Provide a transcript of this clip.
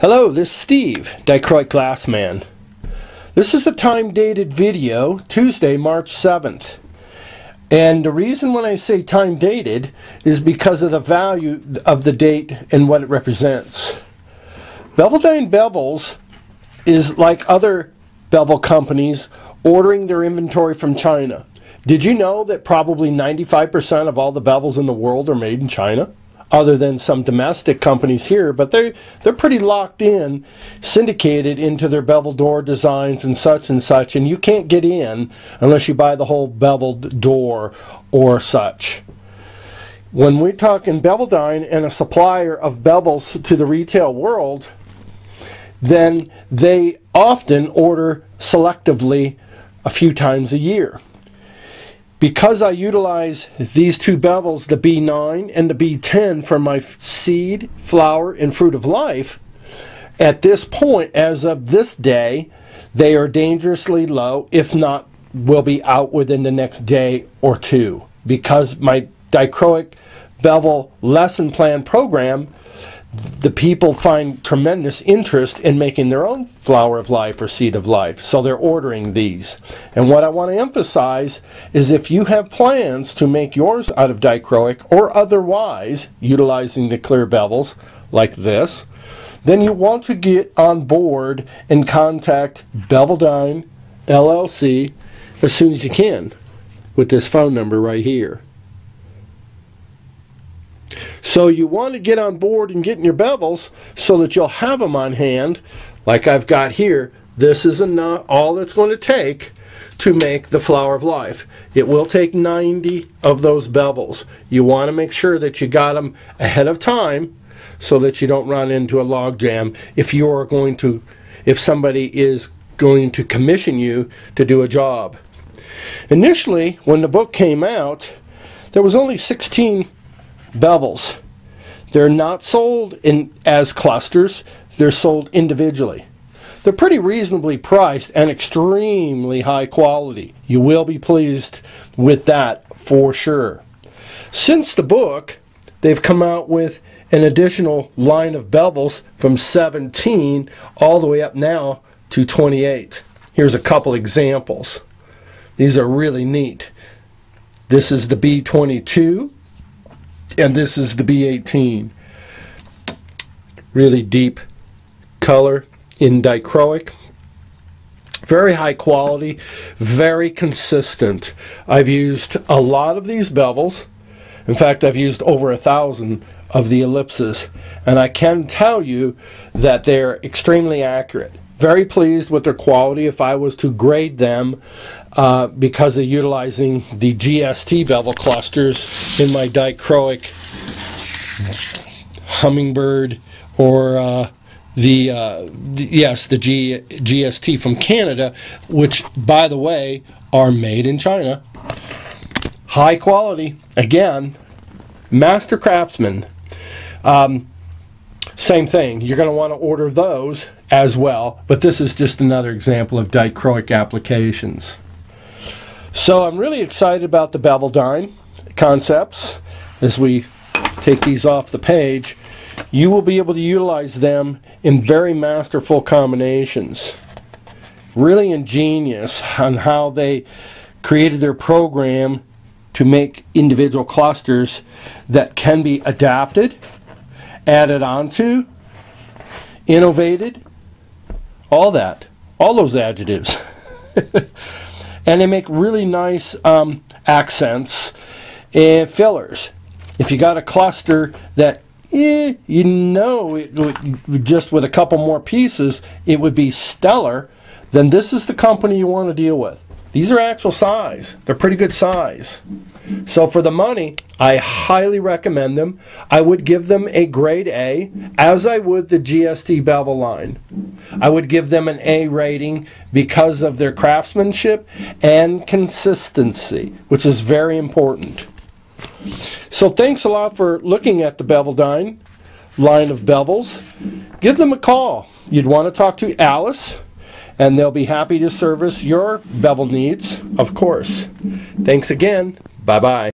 Hello, this is Steve, Dichroic Glassman. This is a time-dated video, Tuesday, March 7th. And the reason when I say time-dated is because of the value of the date and what it represents. Beveldine Bevels is like other bevel companies ordering their inventory from China. Did you know that probably 95% of all the bevels in the world are made in China? Other than some domestic companies here, but they're pretty locked in, syndicated into their bevel door designs and such, and you can't get in unless you buy the whole beveled door or such. When we're talking Beveldine and a supplier of bevels to the retail world, then they often order selectively a few times a year. Because I utilize these two bevels, the B9 and the B10 for my seed, flower, and fruit of life, at this point, as of this day, they are dangerously low, if not will be out within the next day or two. Because my Dichroic Bevel Lesson Plan program, the people find tremendous interest in making their own flower of life or seed of life, so they're ordering these. And what I want to emphasize is if you have plans to make yours out of dichroic or otherwise, utilizing the clear bevels like this, then you want to get on board and contact Beveldine LLC as soon as you can with this phone number right here. So you want to get on board and get in your bevels so that you'll have them on hand, like I've got here. This is enough, all it's going to take to make the flower of life. It will take 90 of those bevels. You want to make sure that you got them ahead of time so that you don't run into a log jam if somebody is going to commission you to do a job. Initially, when the book came out, there was only 16 bevels. They're not sold as clusters, they're sold individually. They're pretty reasonably priced and extremely high quality. You will be pleased with that for sure. Since the book, they've come out with an additional line of bevels from 17 all the way up now to 28. Here's a couple examples. These are really neat. This is the B22. And this is the B18. Really deep color in dichroic. Very high quality, very consistent. I've used a lot of these bevels. In fact, I've used over 1,000 of the ellipses. And I can tell you that they're extremely accurate. Very pleased with their quality if I was to grade them because they're utilizing the GST bevel clusters in my dichroic hummingbird or the GST from Canada, which by the way are made in China. High quality, again, master craftsman. Same thing, you're going to want to order those as well, but this is just another example of dichroic applications. So I'm really excited about the Beveldine concepts. As we take these off the page, you will be able to utilize them in very masterful combinations. Really ingenious on how they created their program to make individual clusters that can be adapted, added onto, innovated, all that, all those adjectives. And they make really nice accents and fillers. If you got a cluster that, just with a couple more pieces, it would be stellar, then this is the company you want to deal with. These are actual size. They're pretty good size. So for the money, I highly recommend them. I would give them a grade A, as I would the GST bevel line. I would give them an A rating because of their craftsmanship and consistency, which is very important. So thanks a lot for looking at the Beveldine line of bevels. Give them a call. You'd want to talk to Alice, and they'll be happy to service your bevel needs, of course. Thanks again. Bye-bye.